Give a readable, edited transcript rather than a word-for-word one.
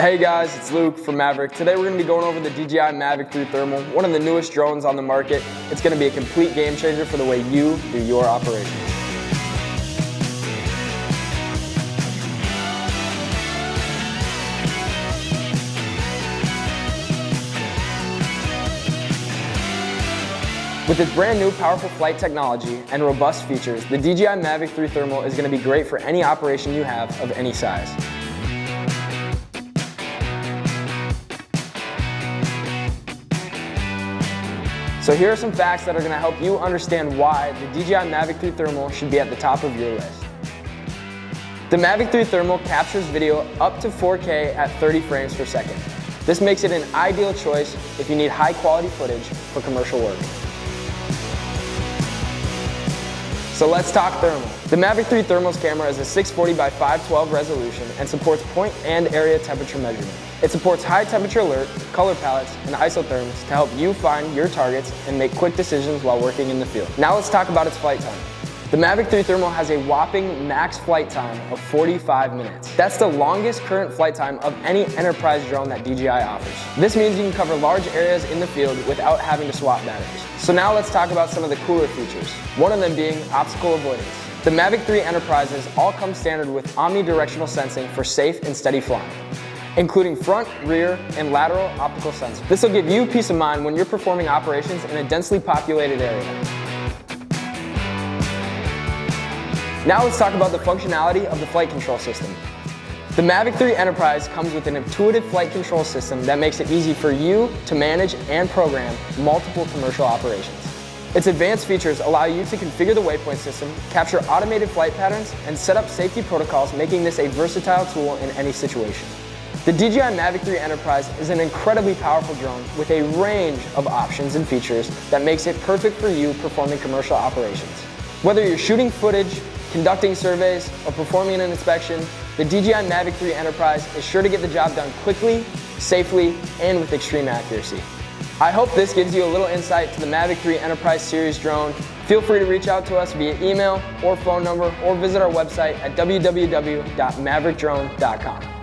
Hey guys, it's Luke from Maverick. Today we're going to be going over the DJI Mavic 3 Thermal, one of the newest drones on the market. It's going to be a complete game changer for the way you do your operations. With its brand new powerful flight technology and robust features, the DJI Mavic 3 Thermal is going to be great for any operation you have of any size. So here are some facts that are going to help you understand why the DJI Mavic 3 Thermal should be at the top of your list. The Mavic 3 Thermal captures video up to 4K at 30 frames per second. This makes it an ideal choice if you need high quality footage for commercial work. So let's talk thermal. The Mavic 3 Thermal's camera is a 640x512 resolution and supports point and area temperature measurement. It supports high temperature alert, color palettes, and isotherms to help you find your targets and make quick decisions while working in the field. Now let's talk about its flight time. The Mavic 3 Thermal has a whopping max flight time of 45 minutes. That's the longest current flight time of any enterprise drone that DJI offers. This means you can cover large areas in the field without having to swap batteries. So now let's talk about some of the cooler features, one of them being obstacle avoidance. The Mavic 3 Enterprises all come standard with omnidirectional sensing for safe and steady flying, including front, rear, and lateral optical sensors. This will give you peace of mind when you're performing operations in a densely populated area. Now let's talk about the functionality of the flight control system. The Mavic 3 Enterprise comes with an intuitive flight control system that makes it easy for you to manage and program multiple commercial operations. Its advanced features allow you to configure the waypoint system, capture automated flight patterns, and set up safety protocols, making this a versatile tool in any situation. The DJI Mavic 3 Enterprise is an incredibly powerful drone with a range of options and features that makes it perfect for you performing commercial operations. Whether you're shooting footage, conducting surveys, or performing an inspection, the DJI Mavic 3 Enterprise is sure to get the job done quickly, safely, and with extreme accuracy. I hope this gives you a little insight to the Mavic 3 Enterprise series drone. Feel free to reach out to us via email or phone number, or visit our website at www.maverickdrone.com.